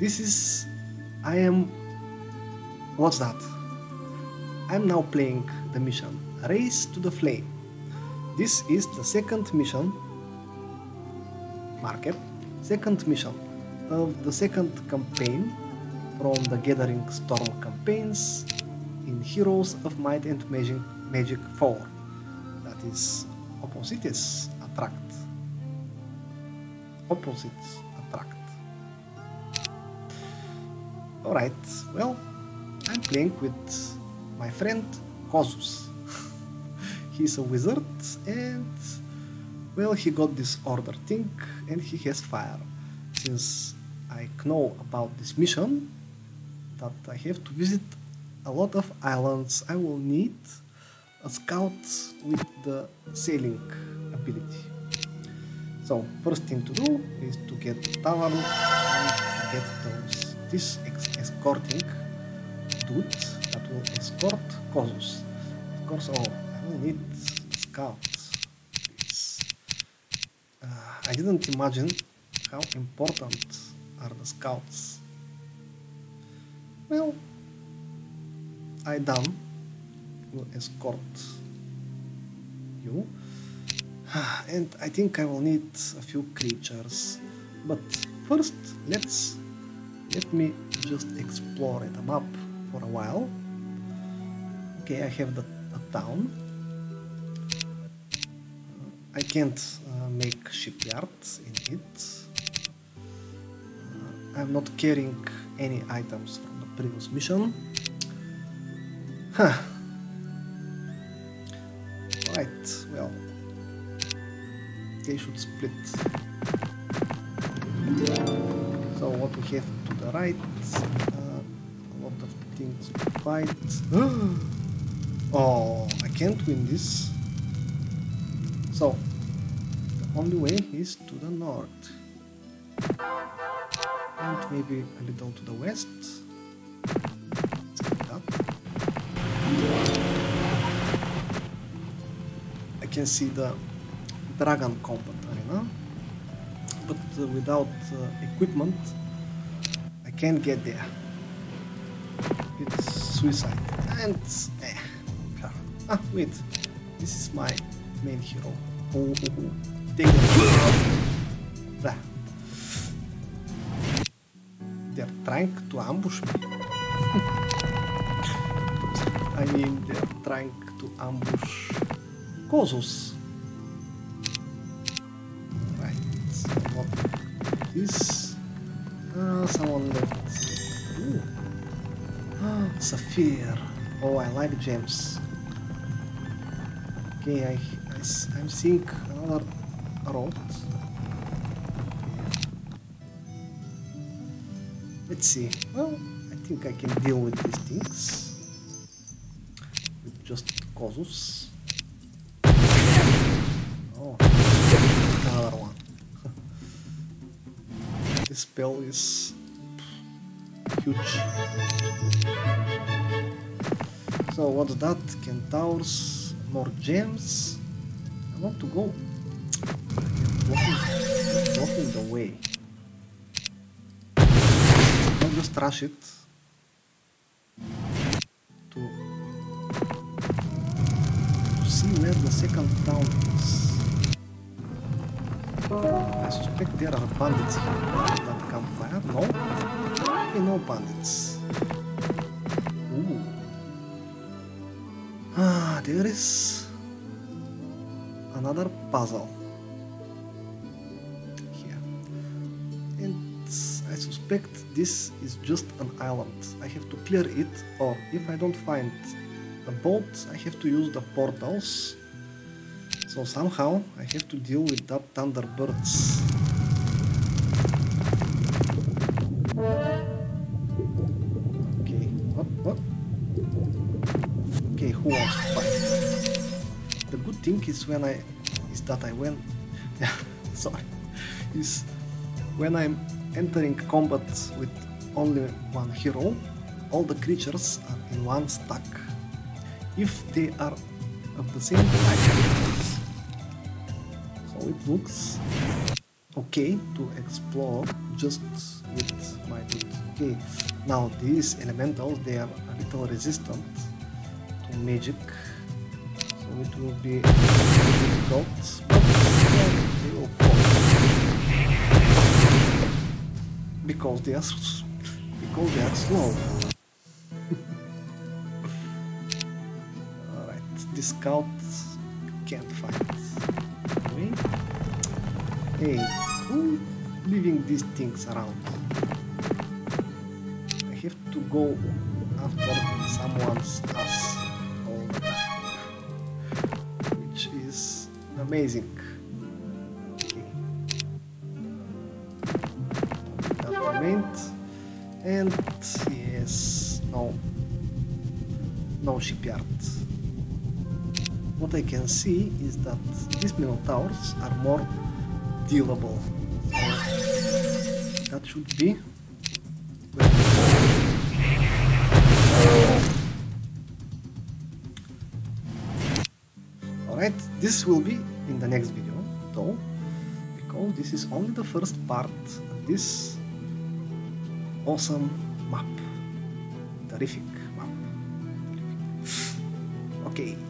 This is... I am... What's that? I'm now playing the mission Race to the Flame. This is the second mission. Market. Second mission of the second campaign from the Gathering Storm campaigns in Heroes of Might and Magic 4. That is Opposites Attract. Opposites Attract. Alright, well, I'm playing with my friend Kozus. He's a wizard and, well, he got this order thing and he has fire. Since I know about this mission, that I have to visit a lot of islands, I will need a scout with the sailing ability. So first thing to do is to get the tavern and to get this escorting dude that will escort Kozus. Of course, I will need scouts. I didn't imagine how important are the scouts. Well, Aidan will escort you, and I think I will need a few creatures. But first, let me just explore the map for a while. Okay, I have the town. I can't make shipyards in it. I'm not carrying any items from the previous mission. Huh. Right, well, they should split. So what we have to the right, a lot of things to fight. Oh, I can't win this. So, the only way is to the north. And maybe a little to the west. Let's get that. I can see the Dragon Combat Arena, but without equipment I can't get there. It's suicide. And wait, this is my main hero. Take it. They're trying to ambush me. I mean, they're trying to ambush Kozus. Right, so what is someone left. Sapphire. Oh, I like gems. Okay, I'm seeing another road. Let's see. Well, I think I can deal with these things with just Kozus. Oh, another one. This spell is huge. So what's that? Centaurs, more gems. I want to go. Blocking the way. Just rush it to see where the second town is. I suspect there are bandits here. That campfire? No? Okay, no bandits. Ooh. There is another puzzle here. And I suspect this is just an island. I have to clear it, or if I don't find the boat, I have to use the portals. So somehow I have to deal with that Thunderbirds. Okay, what? Okay, who wants to fight? The good thing is when I'm entering combat with only one hero, all the creatures are in one stack. If they are of the same type, so it looks okay to explore just with my tools. Okay, now these elementals, they are a little resistant to magic, so it will be difficult, but they will fall because they are slow. Alright, this scout can't fight. Okay. Hey, who leaving these things around? I have to go after someone's ass all the time, which is amazing. Okay. That remains. And yes, no shipyard. What I can see is that these minotaurs are more dealable. That should be. Alright, this will be in the next video, though, because this is only the first part of this awesome map. Terrific map. Okay.